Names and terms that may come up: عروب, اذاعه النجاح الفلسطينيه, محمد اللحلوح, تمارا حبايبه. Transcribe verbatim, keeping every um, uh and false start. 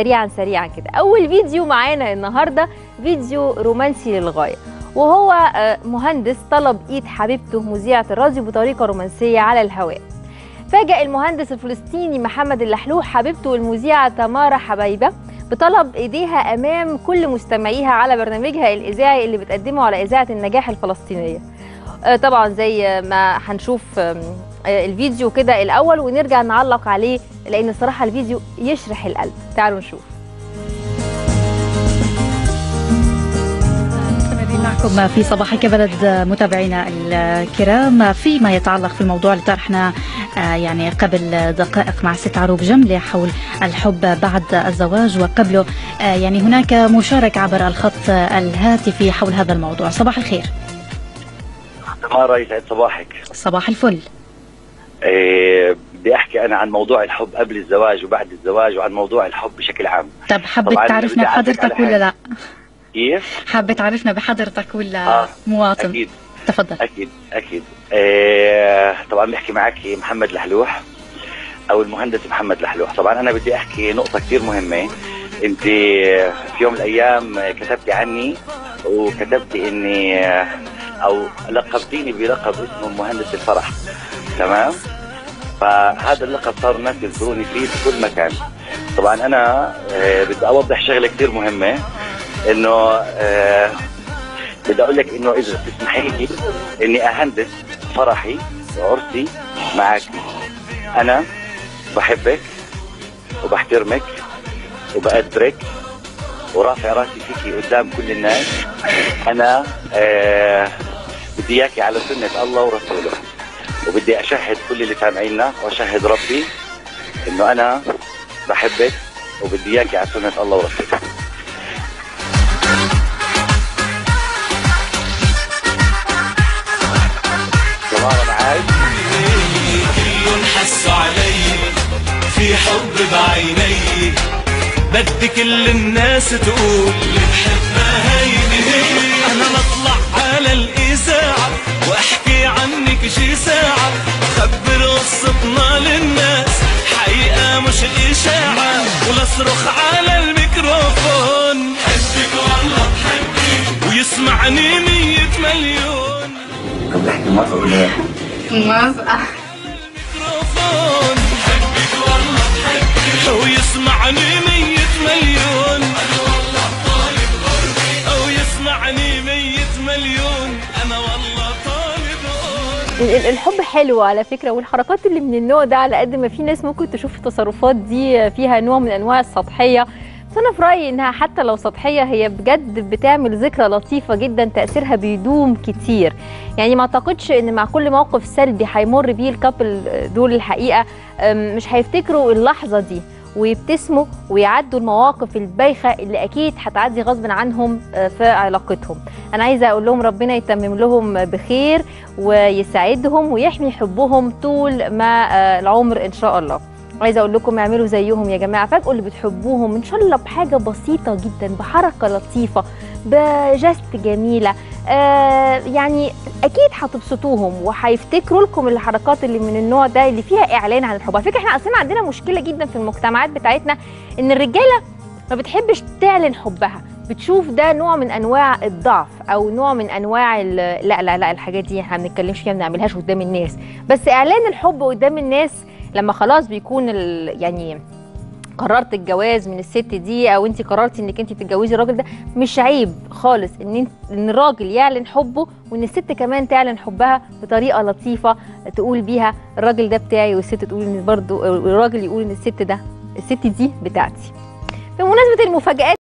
سريعا سريعا كده. اول فيديو معانا النهارده فيديو رومانسي للغايه، وهو مهندس طلب ايد حبيبته مذيعه الراديو بطريقه رومانسيه على الهواء. فاجأ المهندس الفلسطيني محمد اللحلوح حبيبته المذيعه تمارا حبايبه بطلب ايديها امام كل مستمعيها على برنامجها الاذاعي اللي بتقدمه على اذاعه النجاح الفلسطينيه. طبعا زي ما هنشوف الفيديو كده الأول ونرجع نعلق عليه، لأن الصراحة الفيديو يشرح القلب. تعالوا نشوف. معكم في صباحك بلد متابعينا الكرام، فيما يتعلق في الموضوع اللي طرحنا يعني قبل دقائق مع ست عروب جملة حول الحب بعد الزواج، وقبله يعني هناك مشارك عبر الخط الهاتفي حول هذا الموضوع. صباح الخير تمارا، يسعد صباحك. صباح الفل. إيه بدي احكي انا عن موضوع الحب قبل الزواج وبعد الزواج، وعن موضوع الحب بشكل عام. طب حابة تعرفنا بحضرتك ولا لا؟ كيف؟ حابة تعرفنا بحضرتك ولا آه. مواطن؟ اكيد تفضل. اكيد اكيد إيه طبعا بحكي معك محمد لحلوح او المهندس محمد لحلوح. طبعا انا بدي احكي نقطة كثير مهمة، انت في يوم من الايام كتبتي عني وكتبتي اني او لقبتيني بلقب اسمه مهندس الفرح، تمام؟ فهذا اللقب صار الناس يذكروني فيه في كل مكان. طبعا انا بدي اوضح شغله كثير مهمه، انه بدي اقول لك انه اذا بتسمحي لي اني اهندس فرحي وعرسي معك. انا بحبك وبحترمك وبقدرك ورافع راسي فيكي قدام كل الناس. انا بدي اياكي على سنه الله ورسوله، وبدي اشهد كل اللي سامعيننا واشهد ربي انه انا بحبك وبدي اياكي على سنه الله ورسوله. تمارا معاي. كلهم حسوا علي في حب بعيني، بدي كل الناس تقول اللي بحبها هيدي هي. انا بطلع على الاذاعه واحكي عنك شي ساعه، خبر قصتنا للناس حقيقه مش اشاعه، ولاصرخ على الميكروفون بحبك والله بحبك ويسمعني مية مليون. طب احكي موافقه ولا لا؟ موافقه. الميكروفون بحبك والله بحبك ويسمعني مية مليون، انا والله طالب قربي او يسمعني مية مليون، انا والله طالب قربي. الحب حلو على فكره، والحركات اللي من النوع ده على قد ما في ناس ممكن تشوف التصرفات دي فيها نوع من انواع السطحيه، بس انا في رايي انها حتى لو سطحيه هي بجد بتعمل ذكرى لطيفه جدا تاثيرها بيدوم كتير. يعني ما اعتقدش ان مع كل موقف سلبي هيمر بيه الكابل دول الحقيقه مش هيفتكروا اللحظه دي ويبتسموا ويعدوا المواقف البايخه اللي اكيد هتعدي غصب عنهم في علاقتهم. انا عايزه اقول لهم ربنا يتمم لهم بخير ويساعدهم ويحمي حبهم طول ما العمر ان شاء الله. عايزه اقول لكم اعملوا زيهم يا جماعه، فاجئوا اللي بتحبوهم ان شاء الله بحاجه بسيطه جدا، بحركه لطيفه، بجست جميله، آه يعني اكيد هتبسطوهم وهيفتكروا لكم الحركات اللي من النوع ده اللي فيها اعلان عن الحب. على فكره احنا اصلا عندنا مشكله جدا في المجتمعات بتاعتنا، ان الرجاله ما بتحبش تعلن حبها، بتشوف ده نوع من انواع الضعف او نوع من انواع لا لا لا الحاجات دي احنا ما بنتكلمش فيها، ما بنعملهاش قدام الناس. بس اعلان الحب قدام الناس لما خلاص بيكون يعني قررت الجواز من الست دي، او انت قررتي انك انت تتجوزي الراجل ده، مش عيب خالص ان ان الراجل يعلن حبه وان الست كمان تعلن حبها بطريقه لطيفه تقول بيها الراجل ده بتاعي، والست تقول ان برضه الراجل يقول ان الست ده الست دي بتاعتي. بمناسبه المفاجآت